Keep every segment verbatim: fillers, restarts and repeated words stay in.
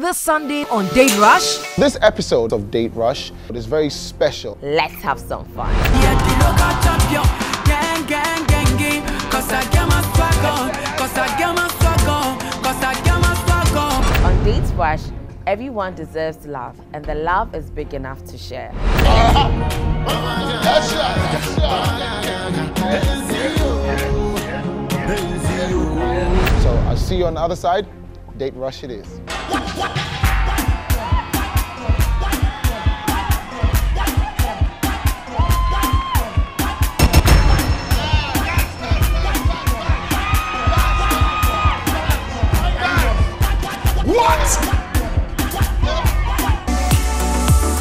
this Sunday on Date Rush. This episode of Date Rush is very special. Let's have some fun. On Date Rush, everyone deserves love, and the love is big enough to share. So I'll see you on the other side. Date Rush it is.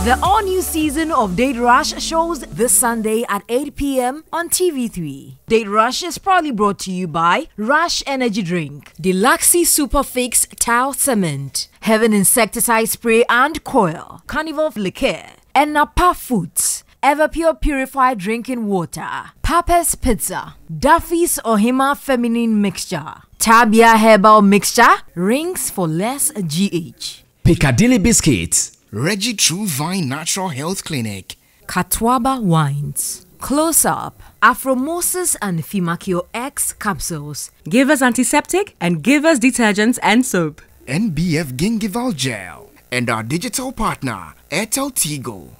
The all-new season of Date Rush shows this Sunday at eight p m on T V three. Date Rush is proudly brought to you by Rush Energy Drink, Deluxe Superfix Tile Cement, Heaven Insecticide Spray and Coil, Carnival Liquor, Enapa Foods, Everpure Purified Drinking Water, Papa's Pizza, Duffy's Ohima Feminine Mixture, Tabia Herbal Mixture, Rings for less G H, Piccadilly Biscuits, Reggie True Vine Natural Health Clinic, Catuaba Wines, Close Up, Afromosis and Femacio X Capsules. Give us antiseptic and give us detergents and soap. N B F Gingival Gel and our digital partner, AirtelTigo.